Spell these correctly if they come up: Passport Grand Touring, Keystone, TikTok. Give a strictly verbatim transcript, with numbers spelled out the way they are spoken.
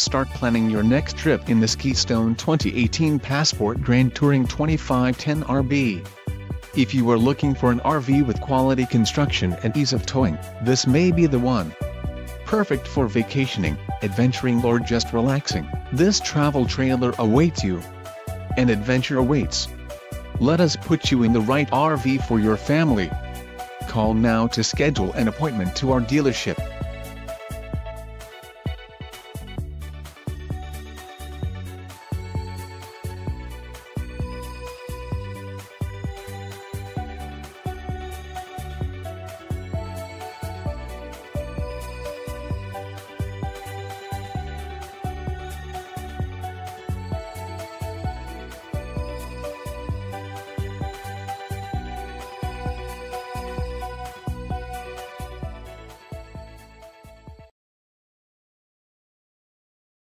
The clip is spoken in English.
Start planning your next trip in this Keystone twenty eighteen Passport Grand Touring twenty-five ten R B. If you are looking for an R V with quality construction and ease of towing, this may be the one. Perfect for vacationing, adventuring, or just relaxing, this travel trailer awaits you. An adventure awaits. Let us put you in the right R V for your family. Call now to schedule an appointment to our dealership.